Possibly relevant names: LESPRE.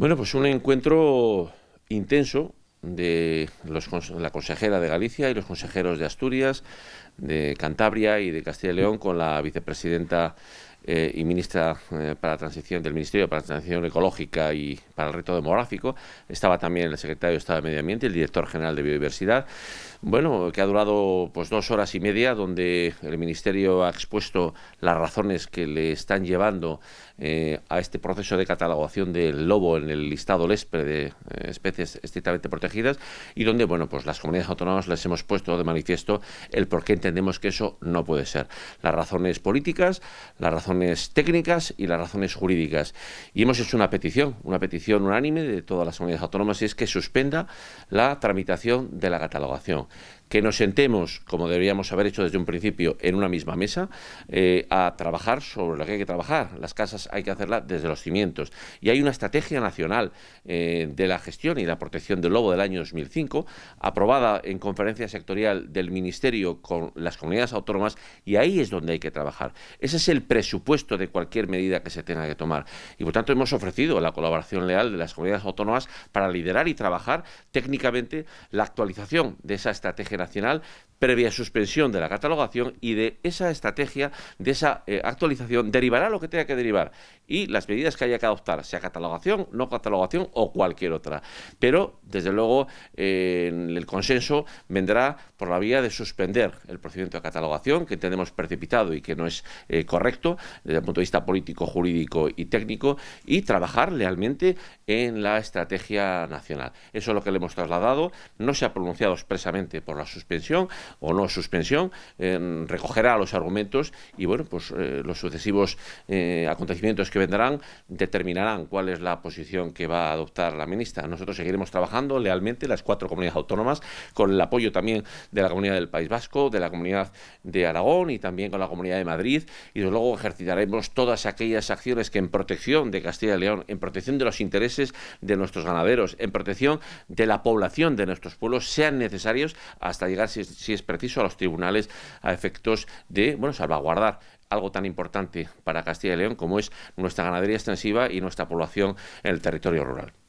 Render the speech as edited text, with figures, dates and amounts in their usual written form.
Bueno, pues un encuentro intenso de la consejera de Galicia y los consejeros de Asturias, de Cantabria y de Castilla y León con la vicepresidenta y ministra para la transición del Ministerio para la Transición Ecológica y para el Reto Demográfico. Estaba también el secretario de Estado de Medio Ambiente, el director general de Biodiversidad. Bueno, que ha durado pues 2 horas y media, donde el Ministerio ha expuesto las razones que le están llevando a este proceso de catalogación del lobo en el listado LESPRE de especies estrictamente protegidas, y donde, bueno, pues las comunidades autónomas les hemos puesto de manifiesto el por qué entendemos que eso no puede ser. Las razones políticas, las razones técnicas y las razones jurídicas. Y hemos hecho una petición unánime de todas las comunidades autónomas, y es que suspenda la tramitación de la catalogación, que nos sentemos, como deberíamos haber hecho desde un principio, en una misma mesa, a trabajar sobre lo que hay que trabajar. Las casas hay que hacerlas desde los cimientos. Y hay una estrategia nacional de la gestión y la protección del lobo del año 2005, aprobada en conferencia sectorial del Ministerio con las comunidades autónomas, y ahí es donde hay que trabajar. Ese es el presupuesto de cualquier medida que se tenga que tomar. Y por tanto hemos ofrecido la colaboración leal de las comunidades autónomas para liderar y trabajar técnicamente la actualización de esa estrategia nacional, previa suspensión de la catalogación, y de esa estrategia, de esa actualización, derivará lo que tenga que derivar y las medidas que haya que adoptar, sea catalogación, no catalogación o cualquier otra. Pero, desde luego, el consenso vendrá por la vía de suspender el procedimiento de catalogación, que entendemos precipitado y que no es correcto desde el punto de vista político, jurídico y técnico, y trabajar lealmente en la estrategia nacional. Eso es lo que le hemos trasladado. No se ha pronunciado expresamente por la suspensión o no suspensión, recogerá los argumentos y, bueno, pues los sucesivos acontecimientos que vendrán determinarán cuál es la posición que va a adoptar la ministra. Nosotros seguiremos trabajando lealmente las 4 comunidades autónomas, con el apoyo también de la Comunidad del País Vasco, de la Comunidad de Aragón y también con la Comunidad de Madrid, y desde luego ejercitaremos todas aquellas acciones que en protección de Castilla y León, en protección de los intereses de nuestros ganaderos, en protección de la población de nuestros pueblos, sean necesarios hasta llegar, si es preciso, a los tribunales a efectos de, bueno, salvaguardar algo tan importante para Castilla y León como es nuestra ganadería extensiva y nuestra población en el territorio rural.